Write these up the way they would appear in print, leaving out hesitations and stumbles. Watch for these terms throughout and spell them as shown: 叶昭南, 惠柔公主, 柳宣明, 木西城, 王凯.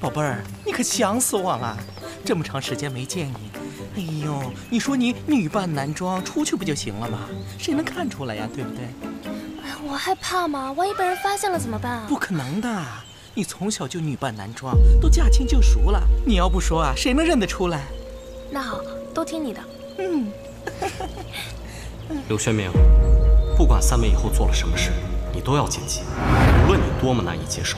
宝贝儿，你可想死我了！这么长时间没见你，哎呦，你说你女扮男装出去不就行了吗？谁能看出来呀，对不对？我害怕嘛，万一被人发现了怎么办啊？不可能的，你从小就女扮男装，都驾轻就熟了。你要不说啊，谁能认得出来？那好，都听你的。嗯。柳宣明，不管三妹以后做了什么事，你都要谨记，无论你多么难以接受。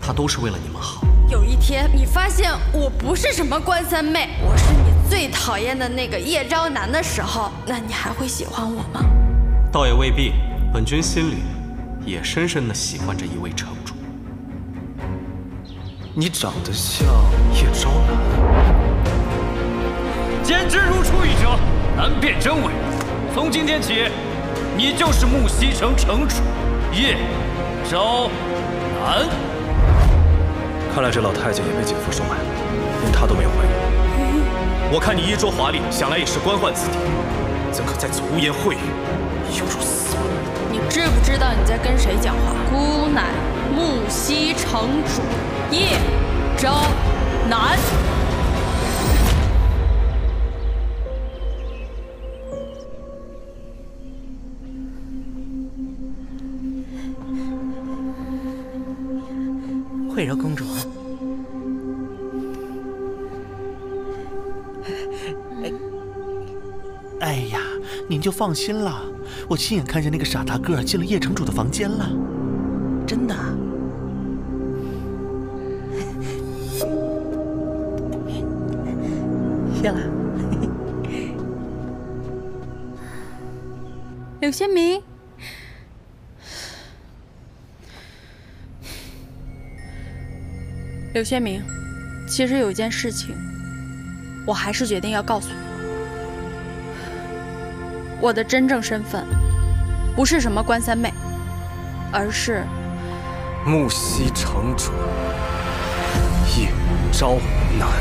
他都是为了你们好。有一天，你发现我不是什么关三妹，我是你最讨厌的那个叶昭南的时候，那你还会喜欢我吗？倒也未必，本君心里也深深的喜欢着一位城主。你长得像叶昭南，简直如出一辙，难辨真伪。从今天起，你就是木西城城主叶昭南。 看来这老太监也被姐夫收买了，连他都没有怀疑。我看你衣着华丽，想来也是官宦子弟，怎可在此污言秽语，有辱斯文？你知不知道你在跟谁讲话？孤乃木西城主叶昭南。惠柔公主。 您就放心了，我亲眼看见那个傻大个进了叶城主的房间了，真的。谢了。柳宣明，柳宣明，其实有一件事情，我还是决定要告诉你。 我的真正身份不是什么关三妹，而是木西城主叶昭南。